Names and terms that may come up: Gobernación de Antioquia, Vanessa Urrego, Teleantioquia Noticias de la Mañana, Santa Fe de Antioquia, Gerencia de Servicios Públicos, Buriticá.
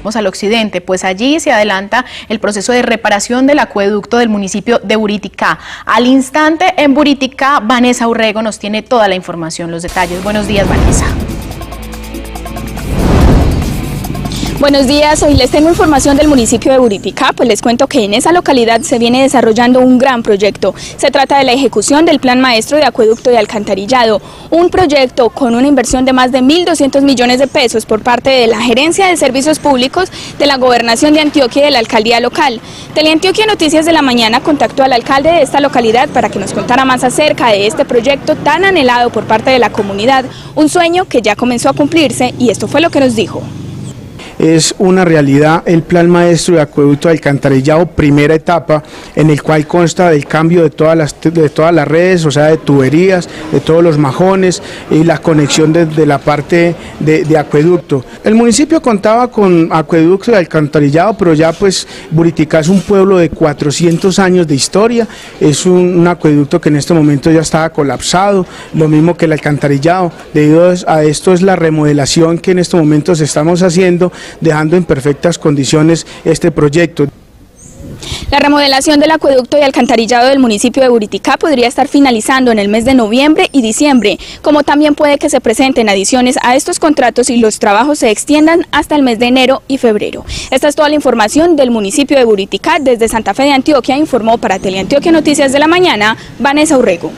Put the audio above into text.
Vamos al occidente, pues allí se adelanta el proceso de reparación del acueducto del municipio de Buriticá. Al instante en Buriticá, Vanessa Urrego nos tiene toda la información, los detalles. Buenos días, Vanessa. Buenos días, hoy les tengo información del municipio de Buriticá, pues les cuento que en esa localidad se viene desarrollando un gran proyecto. Se trata de la ejecución del Plan Maestro de Acueducto y Alcantarillado, un proyecto con una inversión de más de 1.200 millones de pesos por parte de la Gerencia de Servicios Públicos de la Gobernación de Antioquia y de la Alcaldía Local. Teleantioquia Noticias de la Mañana contactó al alcalde de esta localidad para que nos contara más acerca de este proyecto tan anhelado por parte de la comunidad, un sueño que ya comenzó a cumplirse y esto fue lo que nos dijo. Es una realidad el Plan Maestro de Acueducto de Alcantarillado, primera etapa, en el cual consta del cambio de todas las redes, o sea, de tuberías, de todos los majones y la conexión desde la parte de acueducto. El municipio contaba con acueducto y alcantarillado, pero ya pues Buriticá es un pueblo de 400 años de historia, es un acueducto que en este momento ya estaba colapsado, lo mismo que el alcantarillado. Debido a esto es la remodelación que en estos momentos estamos haciendo, dejando en perfectas condiciones este proyecto. La remodelación del acueducto y alcantarillado del municipio de Buriticá podría estar finalizando en el mes de noviembre y diciembre, como también puede que se presenten adiciones a estos contratos y los trabajos se extiendan hasta el mes de enero y febrero. Esta es toda la información del municipio de Buriticá. Desde Santa Fe de Antioquia informó para Teleantioquia Noticias de la Mañana, Vanessa Urrego.